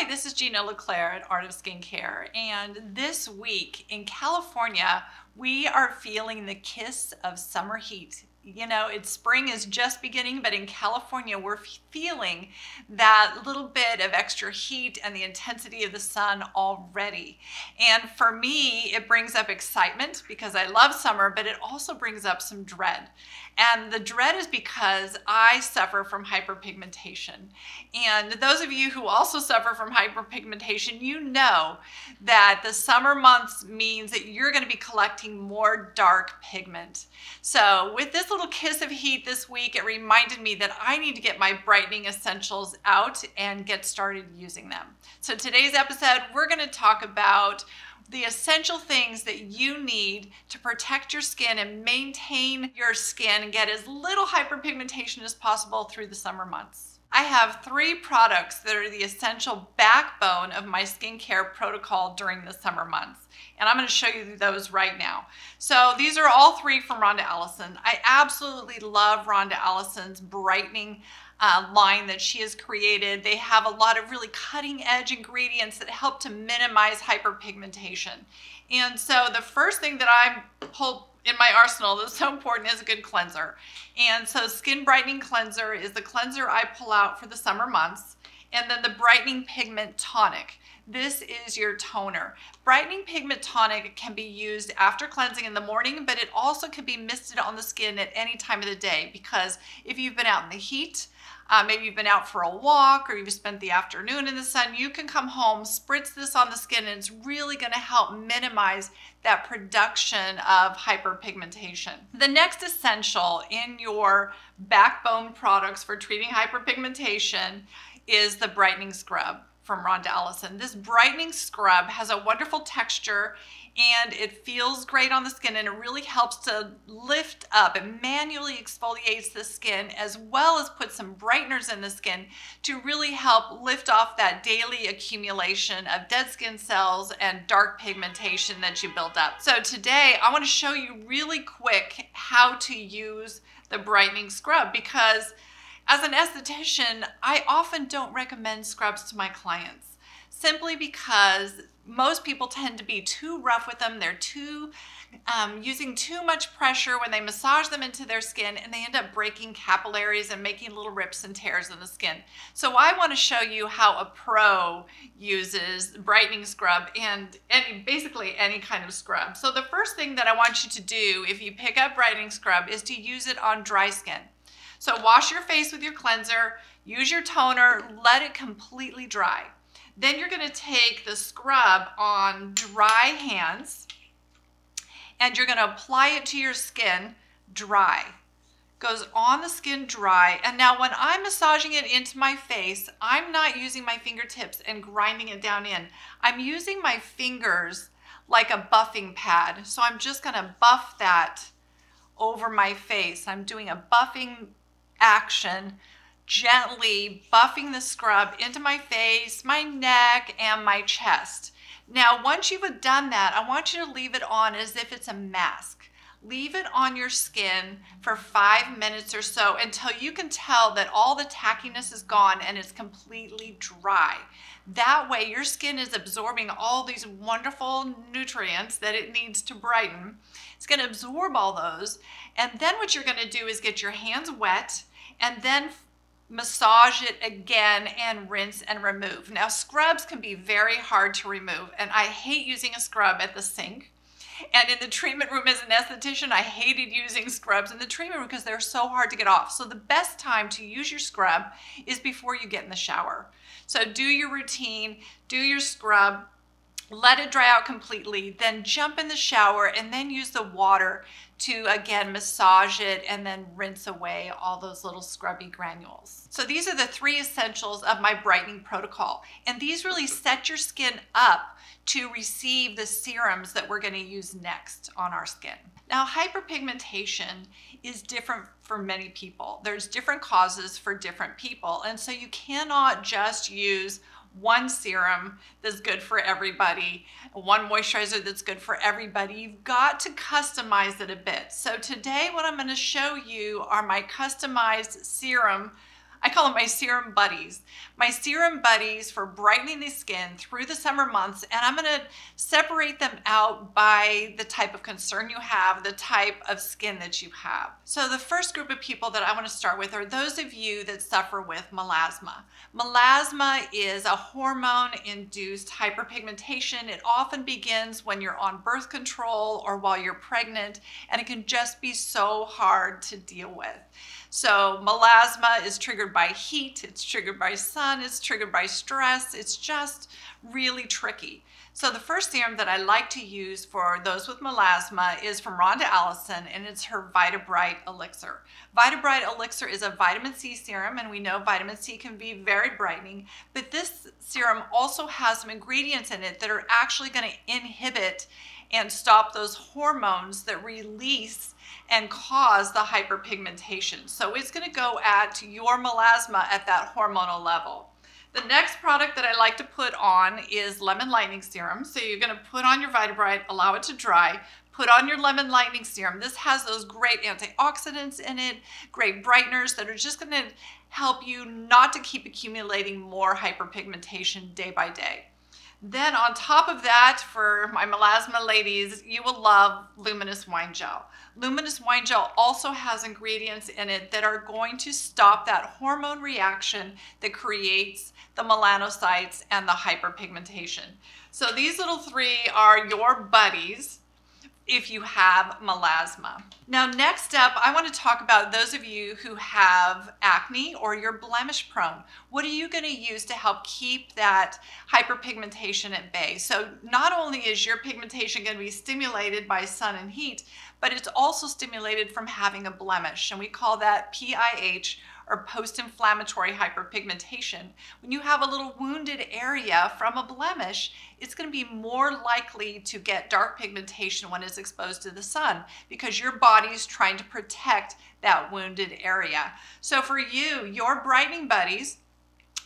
Hi, this is Jeana at Art of Skin Care, and this week in California, we are feeling the kiss of summer heat. You know, spring is just beginning, but in California, we're feeling that little bit of extra heat and the intensity of the sun already. And for me, it brings up excitement because I love summer, but it also brings up some dread. And the dread is because I suffer from hyperpigmentation. And those of you who also suffer from hyperpigmentation, you know that the summer months means that you're going to be collecting more dark pigment. So with this little kiss of heat this week, it reminded me that I need to get my brightening essentials out and get started using them. So today's episode, we're going to talk about the essential things that you need to protect your skin and maintain your skin and get as little hyperpigmentation as possible through the summer months. I have three products that are the essential backbone of my skincare protocol during the summer months. And I'm going to show you those right now. So these are all three from Rhonda Allison. I absolutely love Rhonda Allison's brightening line that she has created. They have a lot of really cutting edge ingredients that help to minimize hyperpigmentation. And so the first thing that I pull in my arsenal that's so important is a good cleanser. And so Skin Brightening Cleanser is the cleanser I pull out for the summer months. And then the Brightening Pigment Tonic. This is your toner. Brightening Pigment Tonic can be used after cleansing in the morning, but it also can be misted on the skin at any time of the day, because if you've been out in the heat, maybe you've been out for a walk or you've spent the afternoon in the sun, you can come home, spritz this on the skin, and it's really going to help minimize that production of hyperpigmentation. The next essential in your backbone products for treating hyperpigmentation is the Brightening Scrub from Rhonda Allison. This brightening scrub has a wonderful texture and it feels great on the skin, and it really helps to lift up. It manually exfoliates the skin as well as put some brighteners in the skin to really help lift off that daily accumulation of dead skin cells and dark pigmentation that you build up. So today I want to show you really quick how to use the brightening scrub, because as an esthetician, I often don't recommend scrubs to my clients, simply because most people tend to be too rough with them. They're too using too much pressure when they massage them into their skin, and they end up breaking capillaries and making little rips and tears in the skin. So I want to show you how a pro uses brightening scrub and basically any kind of scrub. So the first thing that I want you to do if you pick up brightening scrub is to use it on dry skin. So wash your face with your cleanser, use your toner, let it completely dry. Then you're going to take the scrub on dry hands and you're going to apply it to your skin dry. Goes on the skin dry. And now when I'm massaging it into my face, I'm not using my fingertips and grinding it down in. I'm using my fingers like a buffing pad. So I'm just going to buff that over my face. I'm doing a buffing action, gently buffing the scrub into my face, my neck, and my chest. Now, once you've done that, I want you to leave it on as if it's a mask. Leave it on your skin for 5 minutes or so until you can tell that all the tackiness is gone and it's completely dry. That way your skin is absorbing all these wonderful nutrients that it needs to brighten. It's going to absorb all those, and then what you're going to do is get your hands wet and then massage it again and rinse and remove. Now, scrubs can be very hard to remove, and I hate using a scrub at the sink. And in the treatment room as an esthetician, I hated using scrubs in the treatment room because they're so hard to get off. So the best time to use your scrub is before you get in the shower. So do your routine, do your scrub, let it dry out completely, then jump in the shower and then use the water to again massage it and then rinse away all those little scrubby granules. So these are the three essentials of my brightening protocol, and these really set your skin up to receive the serums that we're going to use next on our skin. Now, hyperpigmentation is different for many people. There's different causes for different people, and so you cannot just use one serum that's good for everybody, one moisturizer that's good for everybody. You've got to customize it a bit. So today what I'm going to show you are my customized serum I call them my serum buddies. My serum buddies for brightening the skin through the summer months, and I'm gonna separate them out by the type of concern you have, the type of skin that you have. So the first group of people that I wanna start with are those of you that suffer with melasma. Melasma is a hormone-induced hyperpigmentation. It often begins when you're on birth control or while you're pregnant, and it can just be so hard to deal with. So melasma is triggered by heat, it's triggered by sun, it's triggered by stress, it's just really tricky. So the first serum that I like to use for those with melasma is from Rhonda Allison, and it's her VitaBright Elixir. VitaBright Elixir is a vitamin C serum, and we know vitamin C can be very brightening, but this serum also has some ingredients in it that are actually going to inhibit and stop those hormones that release and cause the hyperpigmentation. So it's going to go at your melasma at that hormonal level. The next product that I like to put on is Lemon Lightning Serum. So you're going to put on your VitaBright, allow it to dry, put on your Lemon Lightning Serum. This has those great antioxidants in it, great brighteners that are just going to help you not to keep accumulating more hyperpigmentation day by day. Then on top of that, for my melasma ladies, you will love Luminous Wine Gel. Luminous Wine Gel also has ingredients in it that are going to stop that hormone reaction that creates the melanocytes and the hyperpigmentation. So these little three are your buddies if you have melasma. Now, next up, I want to talk about those of you who have acne or you're blemish prone. What are you going to use to help keep that hyperpigmentation at bay? So not only is your pigmentation going to be stimulated by sun and heat, but it's also stimulated from having a blemish, and we call that PIH, or post-inflammatory hyperpigmentation. When you have a little wounded area from a blemish, it's going to be more likely to get dark pigmentation when it's exposed to the sun, because your body's trying to protect that wounded area. So for you, your brightening buddies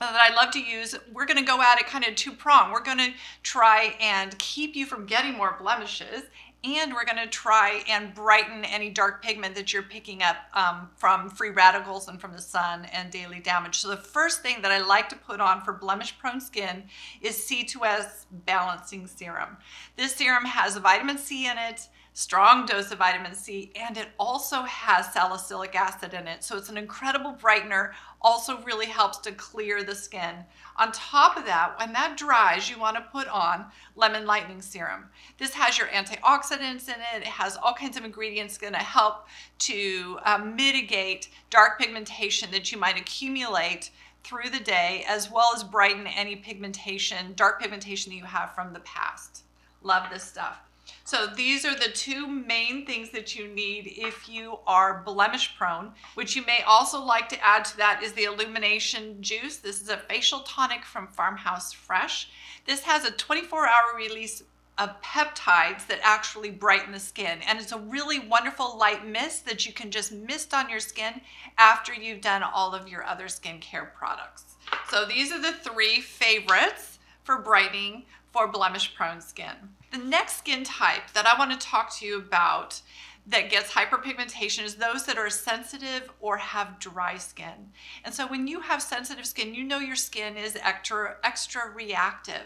that I love to use, we're going to go at it kind of two-pronged. We're going to try and keep you from getting more blemishes, and we're going to try and brighten any dark pigment that you're picking up from free radicals and from the sun and daily damage. So the first thing that I like to put on for blemish-prone skin is C2S Balancing Serum. This serum has vitamin C in it, strong dose of vitamin C, and it also has salicylic acid in it. So it's an incredible brightener, also really helps to clear the skin. On top of that, when that dries, you want to put on Lemon Lightning Serum. This has your antioxidants in it. It has all kinds of ingredients going to help to mitigate dark pigmentation that you might accumulate through the day, as well as brighten any pigmentation, dark pigmentation that you have from the past. Love this stuff. So these are the two main things that you need if you are blemish prone. What you may also like to add to that is the Illumination Juice. This is a facial tonic from Farmhouse Fresh. This has a 24-hour release of peptides that actually brighten the skin, and it's a really wonderful light mist that you can just mist on your skin after you've done all of your other skincare products. So these are the three favorites for brightening for blemish prone skin. The next skin type that I want to talk to you about that gets hyperpigmentation is those that are sensitive or have dry skin. And so when you have sensitive skin, you know your skin is extra reactive.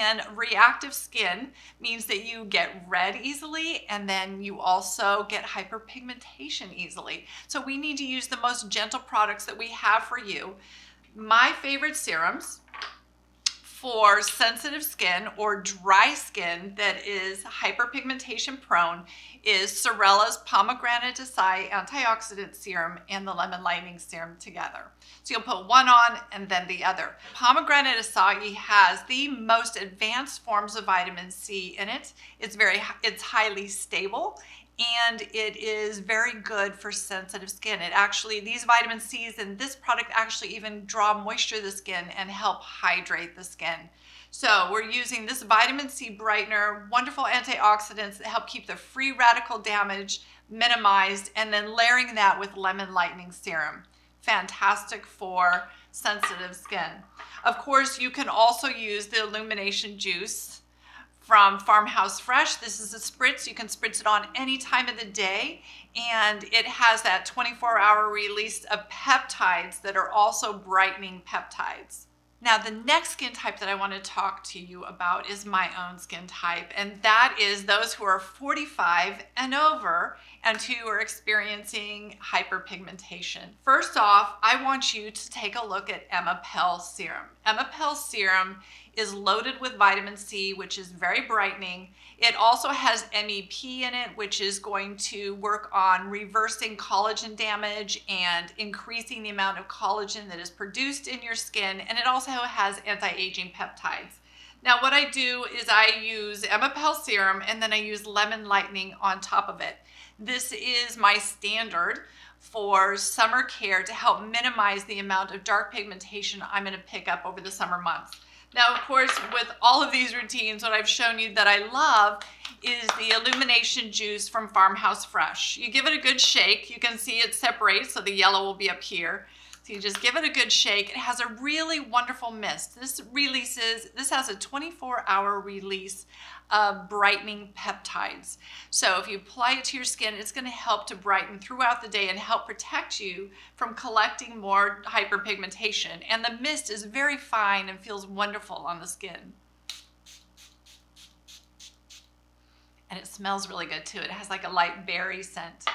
And reactive skin means that you get red easily, and then you also get hyperpigmentation easily. So we need to use the most gentle products that we have for you. My favorite serums for sensitive skin or dry skin that is hyperpigmentation prone is Sorella's Pomegranate Acai Antioxidant Serum and the Lemon Lightning Serum together. So you'll put one on and then the other. Pomegranate Acai has the most advanced forms of vitamin C in it. It's highly stable, and it is very good for sensitive skin. It actually, these vitamin C's in this product actually even draw moisture to the skin and help hydrate the skin. So we're using this vitamin C brightener, wonderful antioxidants that help keep the free radical damage minimized, and then layering that with Lemon Lightning Serum. Fantastic for sensitive skin. Of course, you can also use the Illumination Juice from Farmhouse Fresh. This is a spritz. You can spritz it on any time of the day, and it has that 24-hour release of peptides that are also brightening peptides. Now, the next skin type that I want to talk to you about is my own skin type, and that is those who are 45 and over and who are experiencing hyperpigmentation. First off, I want you to take a look at Emepelle Serum. Emepelle Serum is loaded with vitamin C, which is very brightening. It also has MEP in it, which is going to work on reversing collagen damage and increasing the amount of collagen that is produced in your skin, and it also has anti-aging peptides. Now, what I do is I use Emepelle Serum, and then I use Lemon Lightning on top of it. This is my standard for summer care to help minimize the amount of dark pigmentation I'm going to pick up over the summer months. Now, of course, with all of these routines, what I've shown you that I love is the Illumination Juice from Farmhouse Fresh. You give it a good shake. You can see it separates, so the yellow will be up here. So you just give it a good shake. It has a really wonderful mist. This has a 24-hour release of brightening peptides. So if you apply it to your skin, it's going to help to brighten throughout the day and help protect you from collecting more hyperpigmentation. And the mist is very fine and feels wonderful on the skin. And it smells really good too. It has like a light berry scent.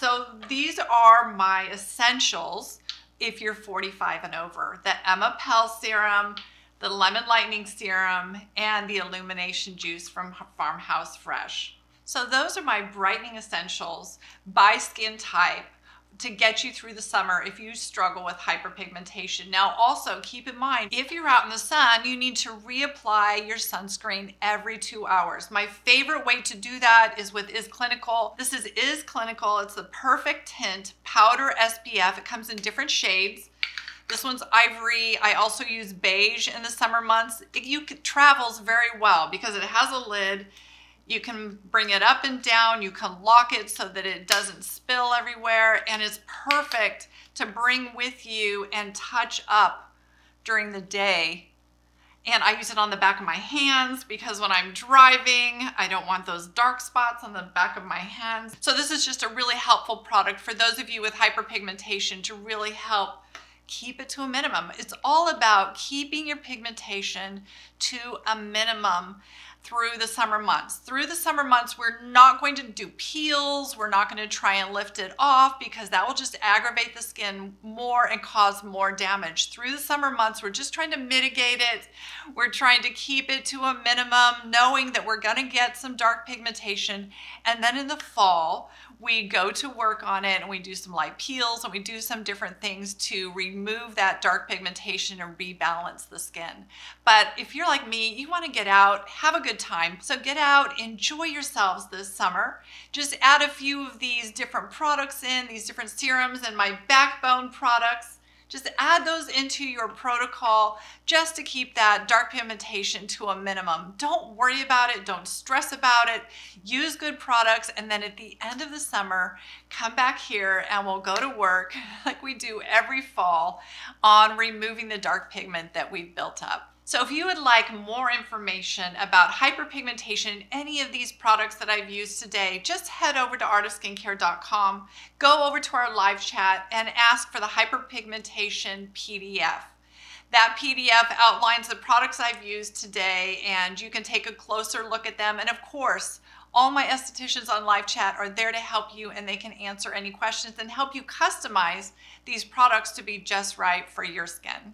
So these are my essentials if you're 45 and over: the Emepelle Serum, the Lemon Lightning Serum, and the Illumination Juice from Farmhouse Fresh. So those are my brightening essentials by skin type to get you through the summer if you struggle with hyperpigmentation. Now, also keep in mind, if you're out in the sun, you need to reapply your sunscreen every 2 hours. My favorite way to do that is with Is Clinical. This is Is Clinical. It's the Perfect Tint Powder SPF. It comes in different shades. This one's ivory. I also use beige in the summer months. It travels very well because it has a lid. You can bring it up and down. You can lock it so that it doesn't spill everywhere. And it's perfect to bring with you and touch up during the day. And I use it on the back of my hands because when I'm driving, I don't want those dark spots on the back of my hands. So this is just a really helpful product for those of you with hyperpigmentation to really help keep it to a minimum. It's all about keeping your pigmentation to a minimum through the summer months. Through the summer months, we're not going to do peels. We're not going to try and lift it off because that will just aggravate the skin more and cause more damage. Through the summer months, we're just trying to mitigate it. We're trying to keep it to a minimum, knowing that we're going to get some dark pigmentation. And then in the fall, we go to work on it and we do some light peels and we do some different things to remove that dark pigmentation and rebalance the skin. But if you're like me, you want to get out, have a good time. So get out, enjoy yourselves this summer. Just add a few of these different products in, these different serums and my backbone products. Just add those into your protocol just to keep that dark pigmentation to a minimum. Don't worry about it. Don't stress about it. Use good products. And then at the end of the summer, come back here and we'll go to work like we do every fall on removing the dark pigment that we've built up. So if you would like more information about hyperpigmentation and any of these products that I've used today, just head over to artofskincare.com, go over to our live chat, and ask for the hyperpigmentation PDF. That PDF outlines the products I've used today, and you can take a closer look at them. And of course, all my estheticians on live chat are there to help you, and they can answer any questions and help you customize these products to be just right for your skin.